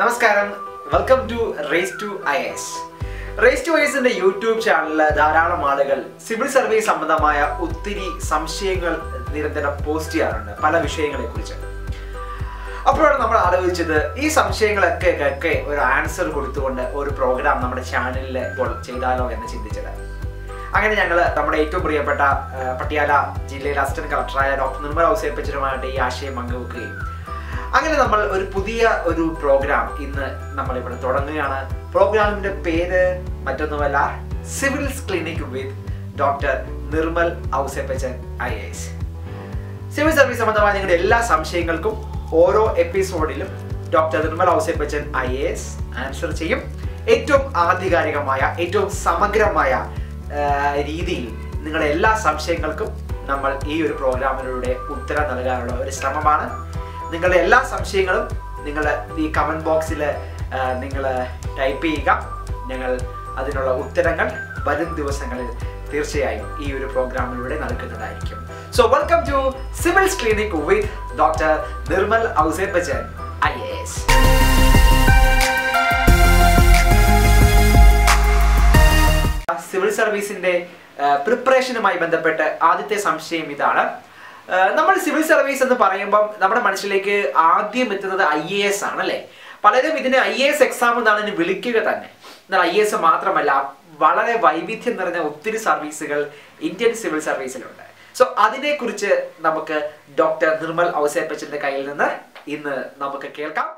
നമസ്കാരം, welcome to Race2IAS. Race2IASന്റെ YouTube ചാനലിൽ ധാരാളം ആളുകൾ സിവിൽ സർവീസ് സംബന്ധമായ ഒത്തിരി സംശയങ്ങൾ നിരന്തരം പോസ്റ്റ് ചെയ്യാറുണ്ട് പല വിഷയങ്ങളെക്കുറിച്ച്. അപ്പോഴാണ് നമ്മൾ ആലോചിച്ചത് ഈ സംശയങ്ങളൊക്കെ ഒക്കെ ഒരു ആൻസർ കൊടുത്തുകൊണ്ട് ഒരു പ്രോഗ്രാം നമ്മുടെ ചാനലിൽ ഇപ്പോൾ ചെയ്താലോ എന്ന് ചിന്തിച്ചത്. അങ്ങനെ ഞങ്ങൾ നമ്മുടെ ഏറ്റവും പ്രിയപ്പെട്ട പട്യാല ജില്ലയിലെ അസിസ്റ്റന്റ് കളക്ടറായ ഡോക്ടർ നിർമ്മൽ ഔസേപ്പച്ചനുമായിട്ട് ഈ ആശയം പങ്കുവെക്കുകയും അങ്ങനെ നമ്മൾ ഒരു പുതിയ ഒരു പ്രോഗ്രാം ഇന്ന് നമ്മളിവിടെ തുടങ്ങുകയാണ്. പ്രോഗ്രാമിൻ്റെ പേര് മറ്റൊന്നുമല്ല, civils clinic with doctor Nirmal Ouseppachan IAS. Civil service സംബന്ധമായ നിങ്ങളുടെ എല്ലാ സംശയങ്ങൾക്കും ഓരോ എപ്പിസോഡിലും doctor Nirmal Ouseppachan IAS answer ചെയ്യും. ഏറ്റവും ആധികാരികമായ, ഏറ്റവും സമഗ്രമായ രീതിയിൽ നിങ്ങളുടെ എല്ലാ സംശയങ്ങൾക്കും നമ്മൾ ഈ ഒരു പ്രോഗ്രാമിലൂടെ ഉത്തരം നൽകാനുള്ള ഒരു ശ്രമമാണ്. നിങ്ങളുടെ എല്ലാ സംശയങ്ങളും നിങ്ങൾ ഈ കമൻറ്റ് ബോക്സിൽ നിങ്ങൾ ടൈപ്പ് ചെയ്യുക. ഞങ്ങൾ അതിനുള്ള ഉത്തരങ്ങൾ വരും ദിവസങ്ങളിൽ തീർച്ചയായും ഈ ഒരു പ്രോഗ്രാമിലൂടെ നൽകുന്നതായിരിക്കും. So welcome to civils clinic with doctor Nirmal Ouseppachan IAS. Civil സർവീസിൻ്റെ പ്രിപ്പറേഷനുമായി ബന്ധപ്പെട്ട് ആദ്യത്തെ സംശയം ഇതാണ്. നമ്മൾ സിവിൽ സർവീസ് എന്ന് പറയുമ്പം നമ്മുടെ മനസ്സിലേക്ക് ആദ്യം എത്തുന്നത് IAS ആണ് അല്ലേ? പലരും ഇതിനെ IAS എക്സാം എന്നാണ് ഇനി വിളിക്കുക തന്നെ. എന്നാൽ IAS മാത്രമല്ല, വളരെ വൈവിധ്യം നിറഞ്ഞ ഒത്തിരി സർവീസുകൾ ഇന്ത്യൻ സിവിൽ സർവീസിലുണ്ട്. സോ അതിനെക്കുറിച്ച് നമുക്ക് ഡോക്ടർ നിർമ്മൽ ഔസേപ്പച്ചന്റെ കയ്യിൽ നിന്ന് ഇന്ന് നമുക്ക് കേൾക്കാം.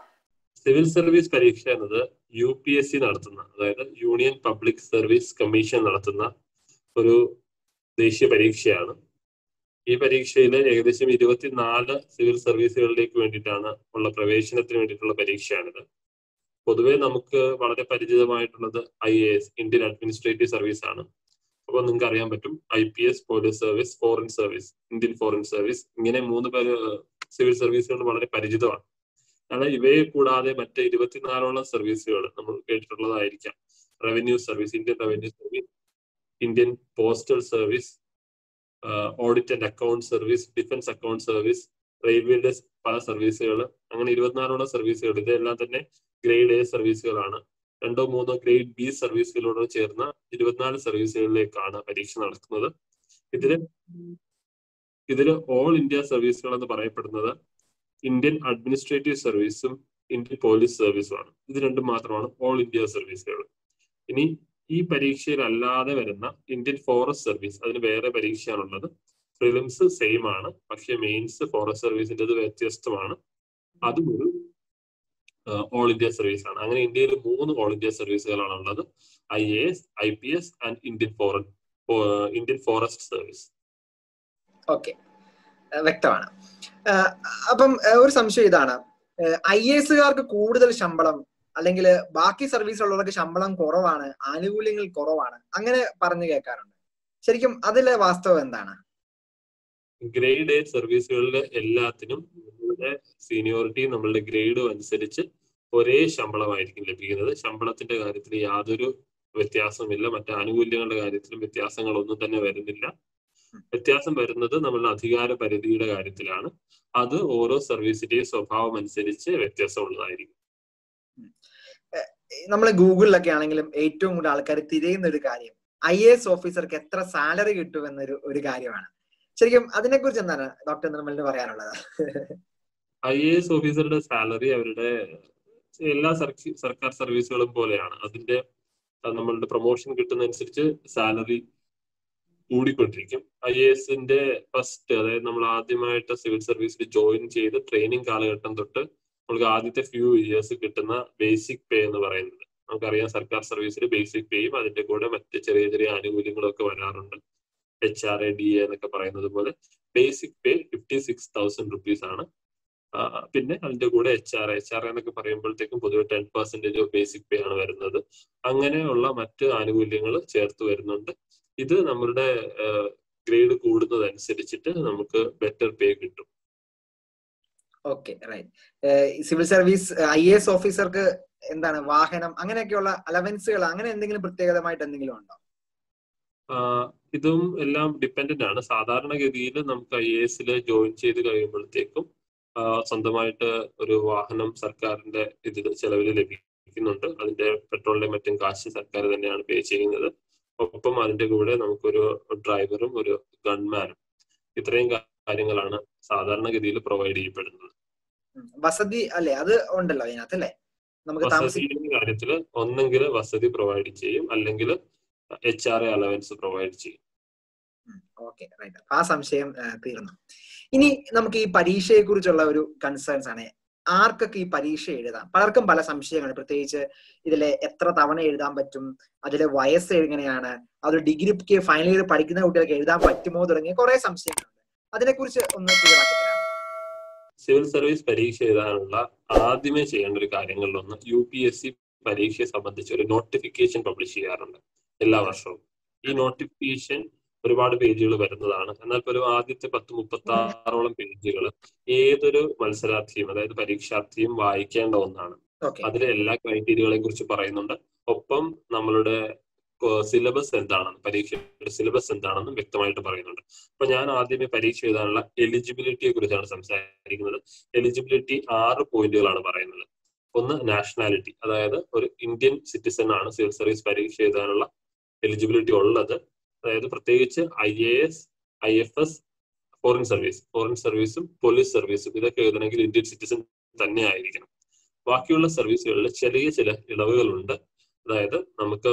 സിവിൽ സർവീസ് പരീക്ഷ എന്നത് UPSC നടത്തുന്ന, അതായത് യൂണിയൻ പബ്ലിക് സർവീസ് കമ്മീഷൻ നടത്തുന്ന ഒരു ദേശീയ പരീക്ഷയാണ്. ഈ പരീക്ഷയിൽ ഏകദേശം 24 സിവിൽ സർവീസുകളിലേക്ക് വേണ്ടിയിട്ടാണ് ഉള്ള പ്രവേശനത്തിന് വേണ്ടിയിട്ടുള്ള പരീക്ഷയാണിത്. പൊതുവെ നമുക്ക് വളരെ പരിചിതമായിട്ടുള്ളത് IAS ഇന്ത്യൻ അഡ്മിനിസ്ട്രേറ്റീവ് സർവീസ് ആണ്. അപ്പോൾ നിങ്ങൾക്ക് അറിയാൻ പറ്റും IPS, police service, foreign service, Indian foreign service, ഇങ്ങനെ 3 സിവിൽ സർവീസുകൾ വളരെ പരിചിതമാണ്. അതായത് ഇവയെ കൂടാതെ മറ്റ് 24ഓളം സർവീസുകൾ നമ്മൾ കേട്ടിട്ടുള്ളതായിരിക്കാം. Revenue service, Indian revenue service, Indian postal service, audit and account service, defence account service, റെയിൽവേയുടെ പല സർവീസുകൾ, അങ്ങനെ 24ഓളം സർവീസുകൾ. ഇതെല്ലാം തന്നെ ഗ്രേഡ് A സർവീസുകളാണ്. 2 3 ഗ്രേഡ് B സർവീസുകളോട് ചേർന്ന 24 സർവീസുകളിലേക്കാണ് പരീക്ഷ നടക്കുന്നത്. ഇതിൽ ഓൾ ഇന്ത്യ സർവീസുകൾ എന്ന് പറയപ്പെടുന്നത് ഇന്ത്യൻ അഡ്മിനിസ്ട്രേറ്റീവ് സർവീസും ഇന്ത്യൻ പോലീസ് സർവീസുമാണ്. ഇത് രണ്ടും മാത്രമാണ് ഓൾ ഇന്ത്യ സർവീസുകൾ. ഇനി ഈ പരീക്ഷയിലല്ലാതെ വരുന്ന ഇന്ത്യൻ ഫോറസ്റ്റ് സർവീസ്, അതിന് വേറെ പരീക്ഷയാണുള്ളത്. പ്രിലിംസ് സെയിം ആണ്, പക്ഷേ മെയിൻസ് ഫോറസ്റ്റ് സർവീസിൻ്റെത് വ്യത്യസ്തമാണ്. അതും ഒരു ഓൾ ഇന്ത്യ സർവീസ് ആണ്. അങ്ങനെ ഇന്ത്യയിൽ 3 ഓൾ ഇന്ത്യ സർവീസുകളാണ് ഉള്ളത്: IAS, IPS and Indian forest service. Okay, വ്യക്തമാണ്. അപ്പം ഒരു സംശയം ഇതാണ്, IASകാർക്ക് കൂടുതൽ ശമ്പളം അല്ലെങ്കിൽ ബാക്കി സർവീസിലുള്ളവർക്ക് ശമ്പളം കുറവാണ്, ആനുകൂല്യങ്ങൾ കുറവാണ്, അങ്ങനെ പറഞ്ഞു കേൾക്കാറുണ്ട്. ശരിക്കും അതിലെ വാസ്തവം എന്താണ്? ഗ്രേഡ് A സർവീസുകളിൽ എല്ലാത്തിനും നമ്മളുടെ സീനിയോറിറ്റി, നമ്മളുടെ ഗ്രേഡും അനുസരിച്ച് ഒരേ ശമ്പളമായിരിക്കും ലഭിക്കുന്നത്. ശമ്പളത്തിന്റെ കാര്യത്തിൽ യാതൊരു വ്യത്യാസമില്ല. മറ്റ് ആനുകൂല്യങ്ങളുടെ കാര്യത്തിലും വ്യത്യാസങ്ങളൊന്നും തന്നെ വരുന്നില്ല. വ്യത്യാസം വരുന്നത് നമ്മളുടെ അധികാര പരിധിയുടെ കാര്യത്തിലാണ്. അത് ഓരോ സർവീസിന്റെയും സ്വഭാവം അനുസരിച്ച് വ്യത്യാസമുള്ളതായിരിക്കും. നമ്മളെ ഗൂഗിളിലൊക്കെ ആണെങ്കിലും ഏറ്റവും കൂടുതൽ ആൾക്കാർ തിരയുന്ന ഒരു കാര്യം IAS ഓഫീസർക്ക് എത്ര സാലറി കിട്ടുമെന്നൊരു കാര്യമാണ്. ശരിക്കും അതിനെ കുറിച്ച് എന്താണ് ഡോക്ടർ നിർമ്മലിന് പറയാനുള്ളത്? IAS ഓഫീസറുടെ സാലറി അവരുടെ എല്ലാ സർക്കാർ സർവീസുകളും പോലെയാണ്. അതിന്റെ നമ്മളുടെ പ്രൊമോഷൻ കിട്ടുന്നതനുസരിച്ച് സാലറി കൂടിക്കൊണ്ടിരിക്കും. IASന്റെ ഫസ്റ്റ്, അതായത് നമ്മൾ ആദ്യമായിട്ട് സിവിൽ സർവീസിൽ ജോയിൻ ചെയ്ത് ട്രെയിനിങ് കാലഘട്ടം തൊട്ട് നമുക്ക് ആദ്യത്തെ ഫ്യൂ ഇയേഴ്സ് കിട്ടുന്ന ബേസിക് പേ എന്ന് പറയുന്നത്, നമുക്കറിയാം സർക്കാർ സർവീസിൽ ബേസിക് പേയും അതിൻ്റെ കൂടെ മറ്റ് ചെറിയ ചെറിയ ആനുകൂല്യങ്ങളൊക്കെ വരാറുണ്ട്. HRA DA എന്നൊക്കെ പറയുന്നത് പോലെ ബേസിക് പേ 56,000 rupees ആണ്. പിന്നെ അതിൻ്റെ കൂടെ HRA എന്നൊക്കെ പറയുമ്പോഴത്തേക്കും പൊതുവെ 10% ഓഫ് ബേസിക് പേ ആണ് വരുന്നത്. അങ്ങനെയുള്ള മറ്റ് ആനുകൂല്യങ്ങൾ ചേർത്ത് വരുന്നുണ്ട്. ഇത് നമ്മളുടെ ഗ്രേഡ് കൂടുന്നതനുസരിച്ചിട്ട് നമുക്ക് ബെറ്റർ പേ കിട്ടും. Okay, right. Civil service IAS ഓഫീസർക്ക് എന്താണ് വാഹനം, അങ്ങനെയൊക്കെയുള്ള അലവൻസുകൾ, അങ്ങനെ എന്തെങ്കിലും പ്രത്യേകതമായിട്ട് എന്തെങ്കിലും ഉണ്ടോ? ഇതും എല്ലാം ഡിപ്പെൻഡന്റ് ആണ്. സാധാരണഗതിയിൽ നമുക്ക് IASൽ ജോയിൻ ചെയ്ത് കഴിയുമ്പോഴത്തേക്കും സ്വന്തമായിട്ട് ഒരു വാഹനം സർക്കാരിന്റെ ഇതിൽ ചെലവിൽ ലഭിക്കുന്നുണ്ട്. അതിന്റെ പെട്രോളിലെ മറ്റും കാശ് സർക്കാർ തന്നെയാണ് പേ ചെയ്യുന്നത്. ഒപ്പം അതിന്റെ കൂടെ നമുക്കൊരു ഡ്രൈവറും ഒരു ഗൺമാനും, ഇത്രയും കാര്യങ്ങളാണ് സാധാരണഗതിയിൽ പ്രൊവൈഡ് ചെയ്യപ്പെടുന്നത്. വസതി അല്ലേ, അത് ഉണ്ടല്ലോ അതിനകത്ത് അല്ലേ. വസതിയുടെ കാര്യത്തില് ഒന്നെങ്കിൽ വസതി പ്രൊവൈഡ് ചെയ്യും, അല്ലെങ്കിൽ HR അലവൻസ് പ്രൊവൈഡ് ചെയ്യും. Okay, right. ആ സംശയം തീർന്നു. ഇനി നമുക്ക് ഈ പരീക്ഷയെ കുറിച്ചുള്ള ഒരു കൺസേൺസ് ആണ്. ആർക്കൊക്കെ ഈ പരീക്ഷ എഴുതാം? പലർക്കും പല സംശയങ്ങൾ, പ്രത്യേകിച്ച് ഇതിലെ എത്ര തവണ എഴുതാൻ പറ്റും, അതിലെ വയസ്സ് എങ്ങനെയാണ്, അത് ഡിഗ്രിക്ക് ഫൈനൽ ഇയർ പഠിക്കുന്ന കുട്ടികൾക്ക് എഴുതാൻ പറ്റുമോ തുടങ്ങിയ കുറെ സംശയങ്ങളുണ്ട്. അതിനെക്കുറിച്ച് ഒന്ന് ക്ലിയറാക്കി തരാം. സിവിൽ സർവീസ് പരീക്ഷ എഴുതാനുള്ള ആദ്യമേ ചെയ്യേണ്ട ഒരു കാര്യങ്ങളിലൊന്ന് UPSC പരീക്ഷയെ സംബന്ധിച്ച് ഒരു നോട്ടിഫിക്കേഷൻ പബ്ലിഷ് ചെയ്യാറുണ്ട് എല്ലാ വർഷവും. ഈ നോട്ടിഫിക്കേഷൻ ഒരുപാട് പേജുകൾ വരുന്നതാണ്. എന്നാൽ പോലും ആദ്യത്തെ 10-36 പേജുകൾ ഏതൊരു മത്സരാർത്ഥിയും അതായത് പരീക്ഷാർത്ഥിയും വായിക്കേണ്ട ഒന്നാണ്. അതിലെ എല്ലാ ക്രൈറ്റീരിയകളെ കുറിച്ച് പറയുന്നുണ്ട്. ഒപ്പം നമ്മളുടെ സിലബസ് എന്താണ്, പരീക്ഷയുടെ സിലബസ് എന്താണെന്നും വ്യക്തമായിട്ട് പറയുന്നുണ്ട്. അപ്പൊ ഞാൻ ആദ്യമേ പരീക്ഷ എഴുതാനുള്ള എലിജിബിലിറ്റിയെ കുറിച്ചാണ് സംസാരിക്കുന്നത്. എലിജിബിലിറ്റി 6 പോയിന്റുകളാണ് പറയുന്നത്. ഒന്ന്, നാഷണാലിറ്റി, അതായത് ഒരു ഇന്ത്യൻ സിറ്റിസൺ ആണ് സിവിൽ സർവീസ് പരീക്ഷ എഴുതാനുള്ള എലിജിബിലിറ്റി ഉള്ളത്. അതായത് പ്രത്യേകിച്ച് IAS IFS, ഫോറിൻ സർവീസും പോലീസ് സർവീസും ഇതൊക്കെ എഴുതണമെങ്കിൽ ഇന്ത്യൻ സിറ്റിസൺ തന്നെ ആയിരിക്കണം. ബാക്കിയുള്ള സർവീസുകളിൽ ചെറിയ ചില ഇളവുകളുണ്ട്. അതായത് നമുക്ക്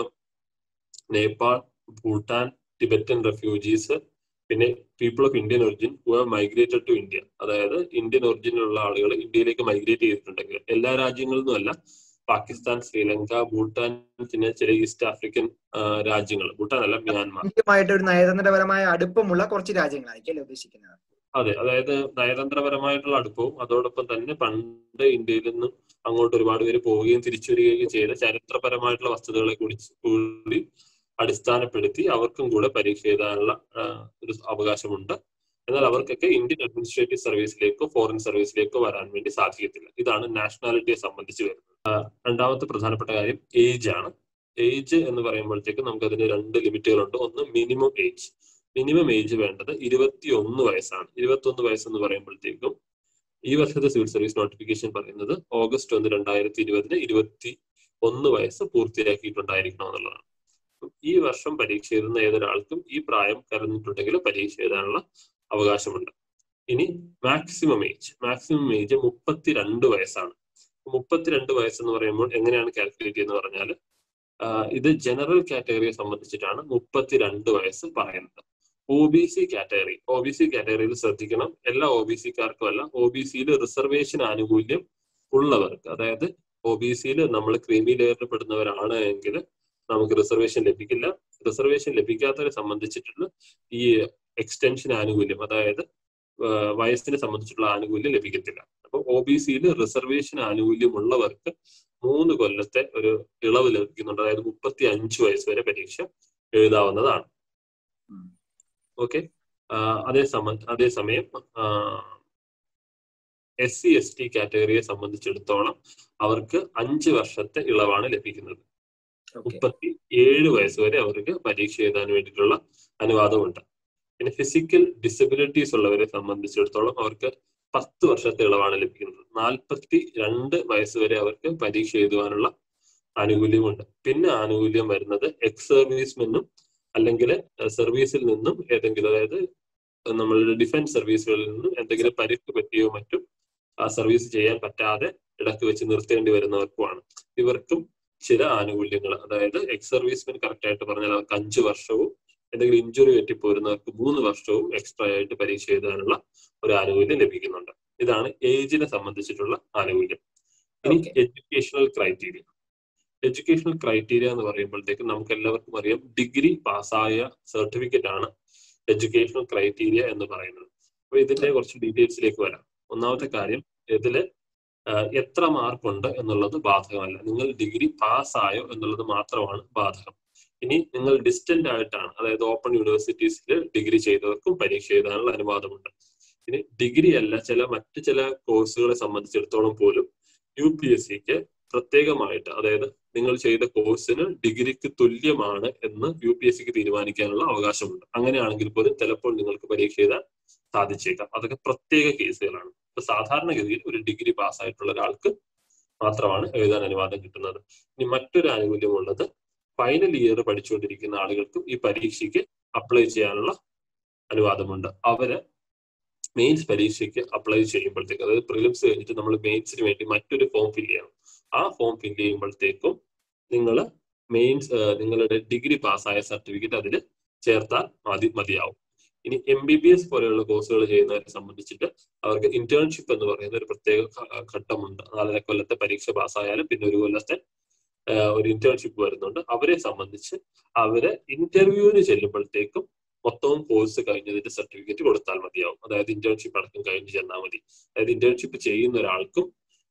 നേപ്പാൾ, ഭൂട്ടാൻ, ടിബറ്റൻ റെഫ്യൂജീസ്, പിന്നെ people of Indian origin who have migrated to India, അതായത് ഇന്ത്യൻ ഒറിജിനിലുള്ള ആളുകൾ ഇന്ത്യയിലേക്ക് മൈഗ്രേറ്റ് ചെയ്തിട്ടുണ്ടെങ്കിൽ, എല്ലാ രാജ്യങ്ങളിൽ നിന്നുമല്ല, പാകിസ്ഥാൻ, ശ്രീലങ്ക, ഭൂട്ടാൻ, പിന്നെ ചില ഈസ്റ്റ് ആഫ്രിക്കൻ രാജ്യങ്ങൾ, ഭൂട്ടാൻ അല്ല മ്യാൻമാർ, നയതന്ത്രപരമായ അടുപ്പമുള്ള കുറച്ച് രാജ്യങ്ങളായിരിക്കും ഉദ്ദേശിക്കുന്നത്. അതെ, അതായത് നയതന്ത്രപരമായിട്ടുള്ള അടുപ്പവും അതോടൊപ്പം തന്നെ പണ്ട് ഇന്ത്യയിൽ നിന്നും അങ്ങോട്ട് ഒരുപാട് പേര് പോവുകയും തിരിച്ചു വരികയും ചെയ്ത ചരിത്രപരമായിട്ടുള്ള വസ്തുതകളെ കൂടി അടിസ്ഥാനപ്പെടുത്തി അവർക്കും കൂടെ പരീക്ഷ എഴുതാനുള്ള ഒരു അവകാശമുണ്ട്. എന്നാൽ അവർക്കൊക്കെ ഇന്ത്യൻ അഡ്മിനിസ്ട്രേറ്റീവ് സർവീസിലേക്കോ ഫോറിൻ സർവീസിലേക്കോ വരാൻ വേണ്ടി സാധിക്കത്തില്ല. ഇതാണ് നാഷണാലിറ്റിയെ സംബന്ധിച്ച് വരുന്നത്. രണ്ടാമത്തെ പ്രധാനപ്പെട്ട കാര്യം ഏജ് ആണ്. ഏജ് എന്ന് പറയുമ്പോഴത്തേക്ക് നമുക്ക് അതിന് 2 ലിമിറ്റുകളുണ്ട്. ഒന്ന്, മിനിമം ഏജ് വേണ്ടത് 21 വയസ്സാണ്. 21 വയസ്സ് എന്ന് പറയുമ്പോഴത്തേക്കും ഈ വർഷത്തെ സിവിൽ സർവീസ് നോട്ടിഫിക്കേഷൻ പറയുന്നത് August 1, 2020 21 വയസ്സ് പൂർത്തിയാക്കിയിട്ടുണ്ടായിരിക്കണം എന്നുള്ളതാണ്. ഈ വർഷം പരീക്ഷ എഴുതുന്ന ഏതൊരാൾക്കും ഈ പ്രായം കടന്നിട്ടുണ്ടെങ്കിൽ പരീക്ഷ എഴുതാനുള്ള അവകാശമുണ്ട്. ഇനി മാക്സിമം ഏജ് 32 വയസ്സാണ്. 32 വയസ്സ് എന്ന് പറയുമ്പോൾ എങ്ങനെയാണ് കാൽക്കുലേറ്റ് ചെയ്യുന്നത് പറഞ്ഞാൽ, ഇത് ജനറൽ കാറ്റഗറിയെ സംബന്ധിച്ചിട്ടാണ് 32 വയസ്സ് പറയുന്നത്. ഒ ബി സി കാറ്റഗറിയിൽ ശ്രദ്ധിക്കണം, എല്ലാ OBC-കാർക്കും അല്ല. OBC-യിൽ റിസർവേഷൻ ആനുകൂല്യം ഉള്ളവർക്ക്, അതായത് OBC-യിൽ നമ്മൾ ക്രീമി ലെയറിൽപ്പെടുന്നവരാണ് എങ്കിൽ നമുക്ക് റിസർവേഷൻ ലഭിക്കില്ല. റിസർവേഷൻ ലഭിക്കാത്തവരെ സംബന്ധിച്ചിട്ടുള്ള ഈ എക്സ്റ്റൻഷൻ ആനുകൂല്യം, അതായത് വയസ്സിനെ സംബന്ധിച്ചിട്ടുള്ള ആനുകൂല്യം ലഭിക്കത്തില്ല. അപ്പൊ OBC-യിൽ റിസർവേഷൻ ആനുകൂല്യം ഉള്ളവർക്ക് 3 കൊല്ലത്തെ ഒരു ഇളവ് ലഭിക്കുന്നുണ്ട്. അതായത് 35 വയസ്സ് വരെ പരീക്ഷ എഴുതാവുന്നതാണ്. ഓക്കെ. അതേസമയം SC ST കാറ്റഗറിയെ സംബന്ധിച്ചിടത്തോളം അവർക്ക് 5 വർഷത്തെ ഇളവാണ് ലഭിക്കുന്നത്. 37 വയസ്സ് വരെ അവർക്ക് പരീക്ഷ എഴുതാൻ വേണ്ടിയിട്ടുള്ള അനുവാദമുണ്ട്. പിന്നെ ഫിസിക്കൽ ഡിസബിലിറ്റീസ് ഉള്ളവരെ സംബന്ധിച്ചിടത്തോളം അവർക്ക് 10 വർഷത്തെ ഇളവാണ് ലഭിക്കുന്നത്. 42 വയസ്സ് വരെ അവർക്ക് പരീക്ഷ എഴുതുവാനുള്ള ആനുകൂല്യമുണ്ട്. പിന്നെ ആനുകൂല്യം വരുന്നത് എക്സ് സർവീസ്മെന്നും അല്ലെങ്കിൽ സർവീസിൽ നിന്നും ഏതെങ്കിലും, അതായത് നമ്മളുടെ ഡിഫൻസ് സർവീസുകളിൽ നിന്നും എന്തെങ്കിലും പരിക്ക് പറ്റിയോ മറ്റും സർവീസ് ചെയ്യാൻ പറ്റാതെ ഇടക്ക് വെച്ച് നിർത്തേണ്ടി വരുന്നവർക്കുമാണ്. ഇവർക്കും ചില ആനുകൂല്യങ്ങൾ, അതായത് എക്സ് സർവീസ്മെൻ കറക്റ്റ് ആയിട്ട് പറഞ്ഞാൽ അവർക്ക് 5 വർഷവും എന്തെങ്കിലും ഇഞ്ചുറി പറ്റിപ്പോരുന്നവർക്ക് 3 വർഷവും എക്സ്ട്രാ ആയിട്ട് പരീക്ഷ എഴുതാനുള്ള ഒരു ആനുകൂല്യം ലഭിക്കുന്നുണ്ട്. ഇതാണ് ഏജിനെ സംബന്ധിച്ചിട്ടുള്ള ആനുകൂല്യം. ഇനി എഡ്യൂക്കേഷണൽ ക്രൈറ്റീരിയ എന്ന് പറയുമ്പോഴത്തേക്കും നമുക്ക് എല്ലാവർക്കും അറിയാം, ഡിഗ്രി പാസ്സായ സർട്ടിഫിക്കറ്റ് ആണ് എഡ്യൂക്കേഷണൽ ക്രൈറ്റീരിയ എന്ന് പറയുന്നത്. അപ്പൊ ഇതിന്റെ കുറച്ച് ഡീറ്റെയിൽസിലേക്ക് വരാം. ഒന്നാമത്തെ കാര്യം, ഇതില് എത്ര മാർക്കുണ്ട് എന്നുള്ളത് ബാധകമല്ല. നിങ്ങൾ ഡിഗ്രി പാസ്സായോ എന്നുള്ളത് മാത്രമാണ് ബാധകം. ഇനി നിങ്ങൾ ഡിസ്റ്റന്റ് ആയിട്ടാണ്, അതായത് ഓപ്പൺ യൂണിവേഴ്സിറ്റീസിൽ ഡിഗ്രി ചെയ്തവർക്കും പരീക്ഷ എഴുതാനുള്ള അനുവാദമുണ്ട്. ഇനി ഡിഗ്രി അല്ല, മറ്റ് ചില കോഴ്സുകളെ സംബന്ധിച്ചിടത്തോളം പോലും UPSC-ക്ക് പ്രത്യേകമായിട്ട്, അതായത് നിങ്ങൾ ചെയ്ത കോഴ്സിന് ഡിഗ്രിക്ക് തുല്യമാണ് എന്ന് UPSC-ക്ക് തീരുമാനിക്കാനുള്ള അവകാശമുണ്ട്. അങ്ങനെയാണെങ്കിൽ പോലും ചിലപ്പോൾ നിങ്ങൾക്ക് പരീക്ഷ എഴുതാൻ സാധിച്ചേക്കാം. അതൊക്കെ പ്രത്യേക കേസുകളാണ്. സാധാരണഗതിയിൽ ഒരു ഡിഗ്രി പാസ് ആയിട്ടുള്ള ഒരാൾക്ക് മാത്രമാണ് എഴുതാൻ അനുവാദം കിട്ടുന്നത്. ഇനി മറ്റൊരു ആനുകൂല്യമുള്ളത് ഫൈനൽ ഇയർ പഠിച്ചുകൊണ്ടിരിക്കുന്ന ആളുകൾക്കും ഈ പരീക്ഷയ്ക്ക് അപ്ലൈ ചെയ്യാനുള്ള അനുവാദമുണ്ട്. അവര് മെയിൻസ് പരീക്ഷയ്ക്ക് അപ്ലൈ ചെയ്യുമ്പോഴത്തേക്ക്, അതായത് പ്രിലിംസ് കഴിഞ്ഞിട്ട് നമ്മൾ മെയിൻസിന് വേണ്ടി മറ്റൊരു ഫോം ഫില്ല് ചെയ്യണം. ആ ഫോം ഫില്ല് ചെയ്യുമ്പോഴത്തേക്കും നിങ്ങൾ മെയിൻസ് നിങ്ങളുടെ ഡിഗ്രി പാസ്സായ സർട്ടിഫിക്കറ്റ് അതിൽ ചേർത്താൽ മതിയാവും. ഇനി MBBS പോലെയുള്ള കോഴ്സുകൾ ചെയ്യുന്നവരെ സംബന്ധിച്ചിട്ട് അവർക്ക് ഇന്റേൺഷിപ്പ് എന്ന് പറയുന്ന ഒരു പ്രത്യേക ഘട്ടമുണ്ട്. 4 കൊല്ലത്തെ പരീക്ഷ പാസ്സായാലും പിന്നെ 1 കൊല്ലത്തെ ഒരു ഇന്റേൺഷിപ്പ് വരുന്നുണ്ട്. അവരെ സംബന്ധിച്ച് അവരെ ഇന്റർവ്യൂവിന് ചെല്ലുമ്പോഴത്തേക്കും മൊത്തവും കോഴ്സ് കഴിഞ്ഞതിന്റെ സർട്ടിഫിക്കറ്റ് കൊടുത്താൽ മതിയാവും. അതായത് ഇന്റേൺഷിപ്പ് അടക്കം കഴിഞ്ഞ് ചെന്നാൽ മതി. അതായത് ഇന്റേൺഷിപ്പ് ചെയ്യുന്ന ഒരാൾക്കും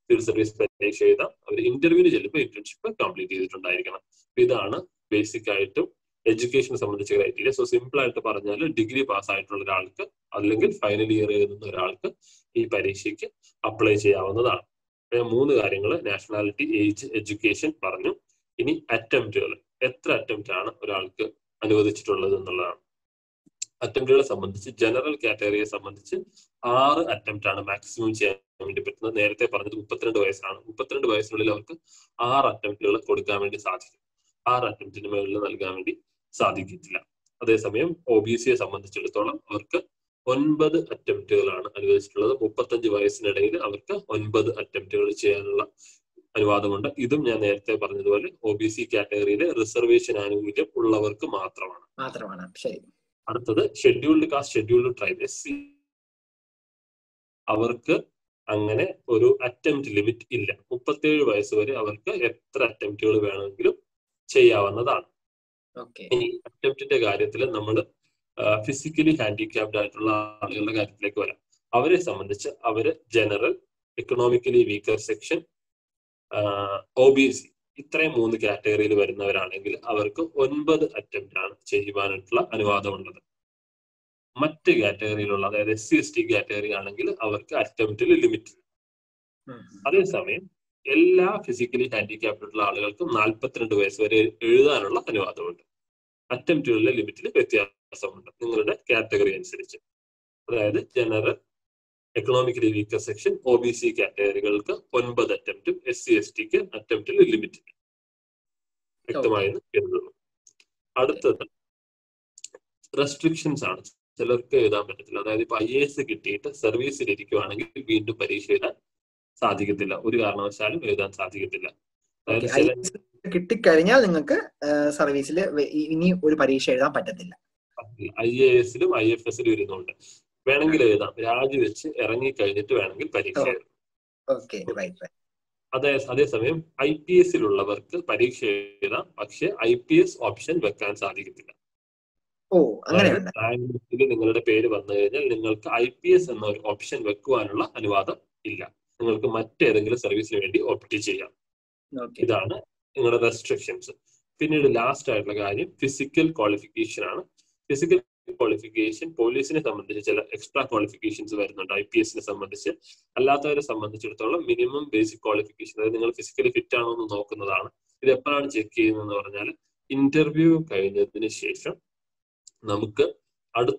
സിവിൽ സർവീസ് പരീക്ഷ എഴുതാം. അവർ ഇന്റർവ്യൂവിന് ചെല്ലുമ്പോൾ ഇന്റേൺഷിപ്പ് കംപ്ലീറ്റ് ചെയ്തിട്ടുണ്ടായിരിക്കണം. ഇതാണ് ബേസിക് ആയിട്ടും എഡ്യൂക്കേഷനെ സംബന്ധിച്ച ക്രൈറ്റീരിയ. സോ സിമ്പിൾ ആയിട്ട് പറഞ്ഞാൽ ഡിഗ്രി പാസ് ആയിട്ടുള്ള ഒരാൾക്ക് അല്ലെങ്കിൽ ഫൈനൽ ഇയർ എഴുതുന്ന ഒരാൾക്ക് ഈ പരീക്ഷയ്ക്ക് അപ്ലൈ ചെയ്യാവുന്നതാണ്. ഞാൻ 3 കാര്യങ്ങൾ നാഷണാലിറ്റി, ഏജ്, എഡ്യൂക്കേഷൻ പറഞ്ഞു. ഇനി അറ്റംപ്റ്റുകൾ, എത്ര അറ്റംപ്റ്റ് ആണ് ഒരാൾക്ക് അനുവദിച്ചിട്ടുള്ളത് എന്നുള്ളതാണ്. അറ്റംപ്റ്റുകളെ സംബന്ധിച്ച് ജനറൽ കാറ്റഗറിയെ സംബന്ധിച്ച് 6 അറ്റംപ്റ്റ് ആണ് മാക്സിമം ചെയ്യാൻ വേണ്ടി പറ്റുന്നത്. നേരത്തെ പറഞ്ഞത് 32 വയസ്സാണ്. 32 വയസ്സിനുള്ളിൽ അവർക്ക് 6 അറ്റംപ്റ്റുകൾ കൊടുക്കാൻ വേണ്ടി സാധിക്കും. 6 അറ്റംപ്റ്റിന് മുകളിൽ നൽകാൻ വേണ്ടി സാധിക്കത്തില്ല. അതേസമയം OBC യെ സംബന്ധിച്ചിടത്തോളം അവർക്ക് 9 അറ്റംപ്റ്റുകളാണ് അനുവദിച്ചിട്ടുള്ളത്. 35 വയസ്സിനിടയിൽ അവർക്ക് 9 അറ്റംപ്റ്റുകൾ ചെയ്യാനുള്ള അനുവാദമുണ്ട്. ഇതും ഞാൻ നേരത്തെ പറഞ്ഞതുപോലെ OBC കാറ്റഗറിയിലെ റിസർവേഷൻ ആനുകൂല്യം ഉള്ളവർക്ക് മാത്രമാണ്. അടുത്തത് scheduled caste, scheduled tribe, SC. അവർക്ക് അങ്ങനെ ഒരു അറ്റംപ്റ്റ് ലിമിറ്റ് ഇല്ല. 37 വയസ്സ് വരെ അവർക്ക് എത്ര അറ്റംപ്റ്റുകൾ വേണമെങ്കിലും ചെയ്യാവുന്നതാണ്. ഇനി അറ്റംപ്റ്റിന്റെ കാര്യത്തിൽ നമ്മൾ ഫിസിക്കലി ഹാൻഡിക്യാപ്ഡ് ആയിട്ടുള്ള ആളുകളുടെ കാര്യത്തിലേക്ക് വരാം. അവരെ സംബന്ധിച്ച് അവര് general, economically weaker section, OBC, ഇത്രയും 3 കാറ്റഗറിയിൽ വരുന്നവരാണെങ്കിൽ അവർക്ക് 9 അറ്റംപ്റ്റ് ആണ് ചെയ്യുവാനായിട്ടുള്ള അനുവാദമുള്ളത്. മറ്റ് കാറ്റഗറിയിലുള്ള, അതായത് SC ST കാറ്റഗറി ആണെങ്കിൽ അവർക്ക് അറ്റംപ്റ്റിൽ ലിമിറ്റ്. അതേസമയം എല്ലാ ഫിസിക്കലി ഹാൻഡിക്യാപ്റ്റുള്ള ആളുകൾക്കും 42 വയസ്സ് വരെ എഴുതാനുള്ള അനുവാദമുണ്ട്. അറ്റംപ്റ്റുകളിലെ ലിമിറ്റിൽ വ്യത്യാസമുണ്ട് നിങ്ങളുടെ കാറ്റഗറി അനുസരിച്ച്. അതായത് general, economically weaker section, OBC കാറ്റഗറികൾക്ക് 9 അറ്റംപ്റ്റും SC STക്ക് അറ്റംപ്റ്റിൽ ലിമിറ്റ്. വ്യക്തമായെന്ന് കരുതുന്നു. അടുത്തത് റെസ്ട്രിക്ഷൻസ് ആണ്. ചിലർക്ക് എഴുതാൻ പറ്റത്തില്ല. അതായത് ഇപ്പൊ IAS കിട്ടിയിട്ട് സർവീസിൽ ഇരിക്കുവാണെങ്കിൽ വീണ്ടും പരീക്ഷ എഴുതാൻ സാധിക്കത്തില്ല. ഒരു കാരണവശാലും എഴുതാൻ സാധിക്കത്തില്ല. കിട്ടിക്കഴിഞ്ഞാൽ നിങ്ങൾക്ക് സർവീസിൽ ഇനി ഒരു പരീക്ഷ എഴുതാൻ പറ്റത്തില്ല. IAS ലും IFS ലും ഇരുന്നുണ്ട് വേണമെങ്കിൽ എഴുതാം. രാജിവെച്ച് ഇറങ്ങിക്കഴിഞ്ഞിട്ട് വേണമെങ്കിൽ പരീക്ഷ എഴുതാം. അതേസമയം IPS ലുള്ളവർക്ക് പരീക്ഷ എഴുതാം. പക്ഷെ IPS ഓപ്ഷൻ വെക്കാൻ സാധിക്കത്തില്ല. നിങ്ങളുടെ പേര് വന്നു കഴിഞ്ഞാൽ നിങ്ങൾക്ക് IPS എന്ന ഒരു ഓപ്ഷൻ വെക്കുവാനുള്ള അനുവാദം ഇല്ല. നിങ്ങൾക്ക് മറ്റേതെങ്കിലും സർവീസിന് വേണ്ടി ഓപ്റ്റ് ചെയ്യാം. ഇതാണ് നിങ്ങളുടെ റെസ്ട്രിക്ഷൻസ്. പിന്നീട് ലാസ്റ്റ് ആയിട്ടുള്ള കാര്യം ഫിസിക്കൽ ക്വാളിഫിക്കേഷൻ ആണ്. ഫിസിക്കൽ ക്വാളിഫിക്കേഷൻ പോലീസിനെ സംബന്ധിച്ച് ചില എക്സ്ട്രാ ക്വാളിഫിക്കേഷൻസ് വരുന്നുണ്ട്. IPSനെ സംബന്ധിച്ച് അല്ലാത്തവരെ സംബന്ധിച്ചിടത്തോളം മിനിമം ബേസിക് ക്വാളിഫിക്കേഷൻ, അതായത് നിങ്ങൾ ഫിസിക്കലി ഫിറ്റ് ആണോ എന്ന് നോക്കുന്നതാണ്. ഇത് എപ്പോഴാണ് ചെക്ക് ചെയ്യുന്നതെന്ന് പറഞ്ഞാൽ ഇന്റർവ്യൂ കഴിഞ്ഞതിന് ശേഷം നമുക്ക്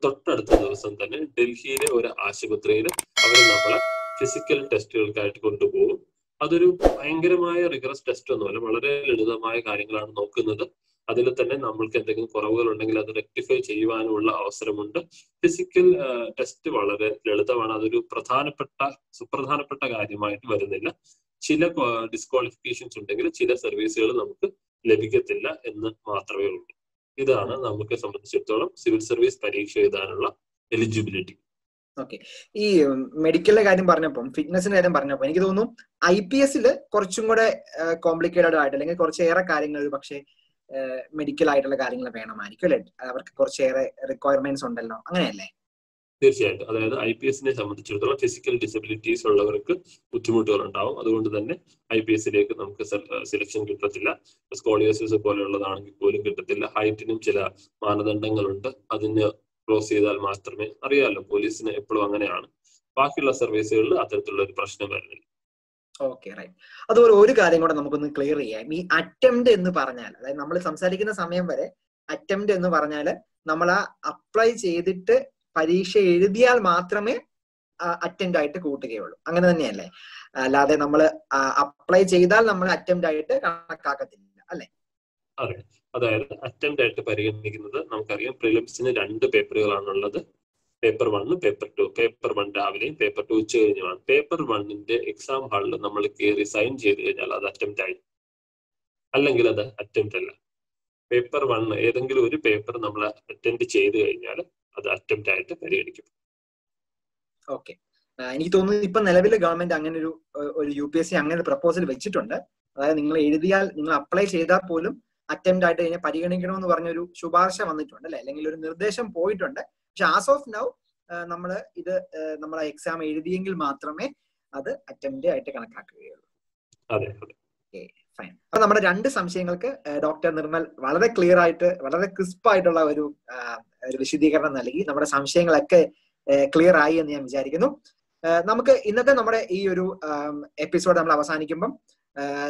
തൊട്ടടുത്ത ദിവസം തന്നെ ഡൽഹിയിലെ ഒരു ആശുപത്രിയിൽ അവർ നമ്മളെ ഫിസിക്കൽ ടെസ്റ്റുകൾക്കായിട്ട് കൊണ്ടുപോകും. അതൊരു ഭയങ്കരമായ റിഗറസ് ടെസ്റ്റ് ഒന്നുമല്ല, വളരെ ലളിതമായ കാര്യങ്ങളാണ് നോക്കുന്നത്. അതിൽ തന്നെ നമ്മൾക്ക് എന്തെങ്കിലും കുറവുകൾ ഉണ്ടെങ്കിൽ അത് റെക്ടിഫൈ ചെയ്യുവാനുള്ള അവസരമുണ്ട്. ഫിസിക്കൽ ടെസ്റ്റ് വളരെ ലളിതമാണ്. അതൊരു സുപ്രധാനപ്പെട്ട കാര്യമായിട്ട് വരുന്നില്ല. ചില ഡിസ്ക്വാളിഫിക്കേഷൻസ് ഉണ്ടെങ്കിൽ ചില സർവീസുകൾ നമുക്ക് ലഭിക്കത്തില്ല എന്ന് മാത്രമേ ഉള്ളൂ. ഇതാണ് നമുക്ക് സംബന്ധിച്ചിടത്തോളം സിവിൽ സർവീസ് പരീക്ഷ എഴുതാനുള്ള എലിജിബിലിറ്റി. ഓക്കെ, ഈ മെഡിക്കലിന്റെ കാര്യം പറഞ്ഞപ്പോൾ, ഫിറ്റ്നസിന്റെ കാര്യം പറഞ്ഞപ്പോൾ എനിക്ക് തോന്നുന്നു IPS കുറച്ചും കൂടെ കോംപ്ലിക്കേറ്റഡ് ആയിട്ട്, അല്ലെങ്കിൽ കുറച്ചേറെ കാര്യങ്ങൾ പക്ഷേ മെഡിക്കൽ ആയിട്ടുള്ള കാര്യങ്ങൾ വേണമായിരിക്കും അല്ലെ? അവർക്ക് കുറച്ചേറെ റിക്വയർമെന്റ്സ് ഉണ്ടല്ലോ, അങ്ങനെയല്ലേ? തീർച്ചയായിട്ടും. അതായത് IPSനെ സംബന്ധിച്ചിടത്തോളം ഫിസിക്കൽ ഡിസബിലിറ്റീസ് ഉള്ളവർക്ക് ബുദ്ധിമുട്ടുകൾ ഉണ്ടാവും. അതുകൊണ്ട് തന്നെ IPSലേക്ക് നമുക്ക് സെലക്ഷൻ കിട്ടത്തില്ല. സ്കോളിയോസിസ് പോലെയുള്ളതാണെങ്കിൽ പോലും കിട്ടത്തില്ല. ഹൈറ്റിനും ചില മാനദണ്ഡങ്ങളുണ്ട്. അതിന് ക്ലോസ് ചെയ്താൽ മാത്രമേ, അറിയാമല്ലോ പോലീസിന് എപ്പോഴും അങ്ങനെയാണ്. ബാക്കിയുള്ള സർവീസുകളിൽ അത്തരത്തിലുള്ള ഒരു പ്രശ്നം വരുന്നില്ല. Okay, right. അതുപോലെ ഒരു കാര്യം കൂടെ നമുക്കൊന്ന് ക്ലിയർ ചെയ്യാം. ഈ അറ്റംപ്റ്റ് എന്ന് പറഞ്ഞാൽ, അതായത് നമ്മൾ സംസാരിക്കുന്ന സമയം വരെ അറ്റംപ്റ്റ് എന്ന് പറഞ്ഞാൽ നമ്മൾ അപ്ലൈ ചെയ്തിട്ട് പരീക്ഷ എഴുതിയാൽ മാത്രമേ അറ്റംപ്റ്റ് ആയിട്ട് കൂട്ടുകയുള്ളൂ. അങ്ങനെ തന്നെയല്ലേ? അല്ലാതെ നമ്മൾ അപ്ലൈ ചെയ്താൽ നമ്മൾ അറ്റംപ്റ്റ് ആയിട്ട് കണക്കാക്കത്തില്ല അല്ലേ? അതെ, അതായത് അറ്റംപ്റ്റ് ആയിട്ട് പരിഗണിക്കുന്നത് നമുക്കറിയാം പ്രിലിംസിന് 2 പേപ്പറുകളാണുള്ളത്, പേപ്പർ 1, പേപ്പർ 2. പേപ്പർ 1 രാവിലെയും പേപ്പർ 2 ഉച്ച കഴിഞ്ഞുമാണ്. പേപ്പർ 1ന്റെ എക്സാം ഹാളിൽ നമ്മൾ കയറി സൈൻ ചെയ്ത് കഴിഞ്ഞാൽ അത് അറ്റംപ്റ്റ് ആയി, അല്ലെങ്കിൽ അത് അറ്റംപ്റ്റ് അല്ല. പേപ്പർ 1 ഏതെങ്കിലും ഒരു പേപ്പർ നമ്മൾ അറ്റൻഡ് ചെയ്ത് കഴിഞ്ഞാൽ അത് അറ്റംപ്റ്റ് ആയിട്ട് പരിഗണിക്കും. ഓക്കെ, എനിക്ക് തോന്നുന്നു ഇപ്പൊ നിലവിൽ ഗവൺമെന്റ് അങ്ങനെ ഒരു UPSC അങ്ങനെ ഒരു പ്രപ്പോസൽ വെച്ചിട്ടുണ്ട്. അതായത് നിങ്ങൾ എഴുതിയാൽ, നിങ്ങൾ അപ്ലൈ ചെയ്താൽ പോലും അറ്റംപ്റ്റ് ആയിട്ട് ഇതിനെ പരിഗണിക്കണമെന്ന് പറഞ്ഞൊരു ശുപാർശ വന്നിട്ടുണ്ട് അല്ലെ, അല്ലെങ്കിൽ ഒരു നിർദ്ദേശം പോയിട്ടുണ്ട്. പക്ഷെ ആസ് ഓഫ് നൗ നമ്മൾ നമ്മൾ എക്സാം എഴുതിയെങ്കിൽ മാത്രമേ അത് അറ്റംപ്റ്റ് ആയിട്ട് കണക്കാക്കുകയുള്ളൂ. അതെ, ഫൈൻ. അപ്പൊ നമ്മുടെ 2 സംശയങ്ങൾക്ക് ഡോക്ടർ നിർമ്മൽ വളരെ ക്ലിയർ ആയിട്ട്, വളരെ ക്രിസ്പ് ആയിട്ടുള്ള ഒരു വിശദീകരണം നൽകി. നമ്മുടെ സംശയങ്ങളൊക്കെ ക്ലിയർ ആയി എന്ന് ഞാൻ വിചാരിക്കുന്നു. നമുക്ക് ഇന്നത്തെ നമ്മുടെ ഈ ഒരു എപ്പിസോഡ് നമ്മൾ അവസാനിക്കുമ്പം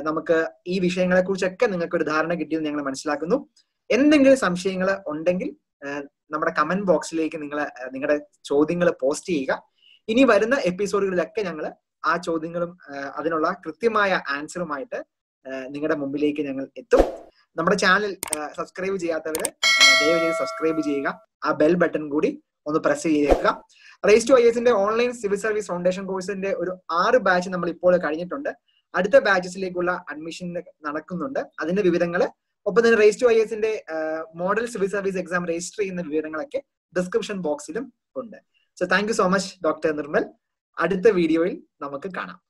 നമുക്ക് ഈ വിഷയങ്ങളെ കുറിച്ചൊക്കെ നിങ്ങൾക്ക് ഒരു ധാരണ കിട്ടിയെന്ന് ഞങ്ങൾ മനസ്സിലാക്കുന്നു. എന്തെങ്കിലും സംശയങ്ങൾ ഉണ്ടെങ്കിൽ നമ്മുടെ കമന്റ് ബോക്സിലേക്ക് നിങ്ങളുടെ ചോദ്യങ്ങൾ പോസ്റ്റ് ചെയ്യുക. ഇനി വരുന്ന എപ്പിസോഡുകളിലൊക്കെ ഞങ്ങൾ ആ ചോദ്യങ്ങളും അതിനുള്ള കൃത്യമായ ആൻസറുമായിട്ട് നിങ്ങളുടെ മുമ്പിലേക്ക് ഞങ്ങൾ എത്തും. നമ്മുടെ ചാനൽ സബ്സ്ക്രൈബ് ചെയ്യാത്തവര് ദയവായി സബ്സ്ക്രൈബ് ചെയ്യുക, ആ ബെൽ ബട്ടൺ കൂടി ഒന്ന് പ്രസ് ചെയ്തേക്കുക. Race2IASന്റെ ഓൺലൈൻ സിവിൽ സർവീസ് ഫൗണ്ടേഷൻ കോഴ്സിന്റെ ഒരു 6 ബാച്ച് നമ്മൾ ഇപ്പോൾ കഴിഞ്ഞിട്ടുണ്ട്. അടുത്ത ബാച്ചസിലേക്കുള്ള അഡ്മിഷൻ നടക്കുന്നുണ്ട്, അതിന്റെ വിവരങ്ങൾ ഒപ്പം തന്നെ Race2IASന്റെ model civil service exam register ചെയ്യുന്ന വിവരങ്ങളൊക്കെ ഡിസ്ക്രിപ്ഷൻ ബോക്സിലും ഉണ്ട്. So thank you so much doctor Nirmal. അടുത്ത വീഡിയോയിൽ നമുക്ക് കാണാം.